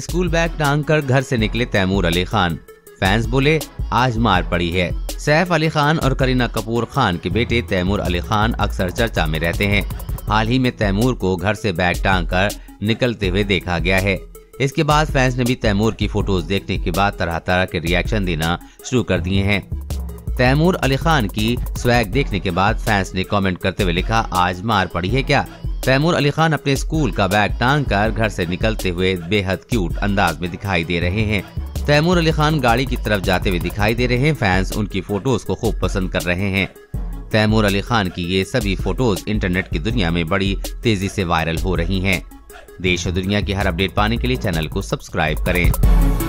School bag टांगकर घर से निकले तैमूर अली खान। फैंस बोले आज मार पड़ी है। सैफ अली खान और करीना कपूर खान के बेटे तैमूर अली खान अक्सर चर्चा में रहते हैं। हाल ही में तैमूर को घर से बैग टांगकर निकलते हुए देखा गया है। इसके बाद फैंस ने भी तैमूर की फोटोज देखने के बाद तरह तरह के रिएक्शन देना शुरू कर दिए हैं। तैमूर अली खान की स्वैग देखने के बाद फैंस ने कमेंट करते हुए लिखा, आज मार पड़ी है क्या। तैमूर अली खान अपने स्कूल का बैग टांगकर घर से निकलते हुए बेहद क्यूट अंदाज में दिखाई दे रहे हैं। तैमूर अली खान गाड़ी की तरफ जाते हुए दिखाई दे रहे हैं। फैंस उनकी फोटोज को खूब पसंद कर रहे हैं। तैमूर अली खान की ये सभी फोटोज इंटरनेट की दुनिया में बड़ी तेजी से वायरल हो रही हैं। देश और दुनिया की हर अपडेट पाने के लिए चैनल को सब्सक्राइब करें।